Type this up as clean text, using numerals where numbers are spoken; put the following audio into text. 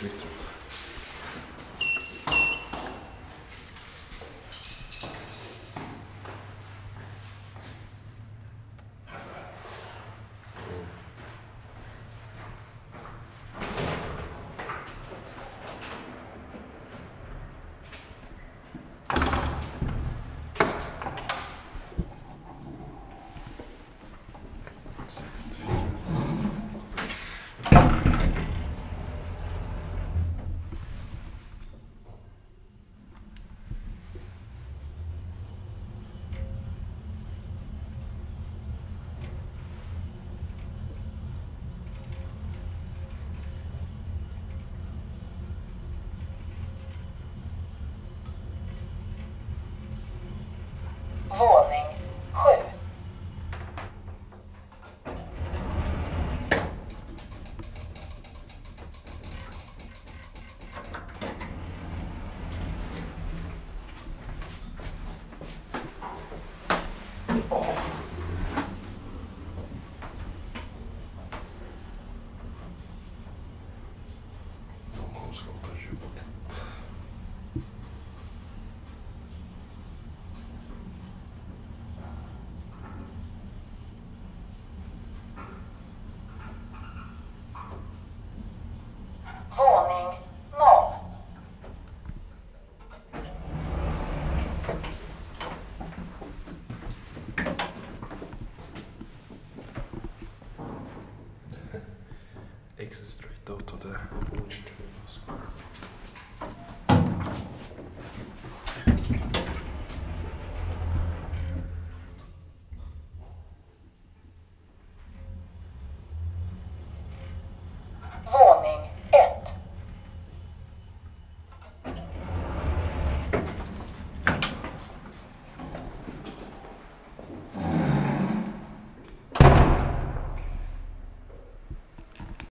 tricky. Exit straight out of the porch to the square.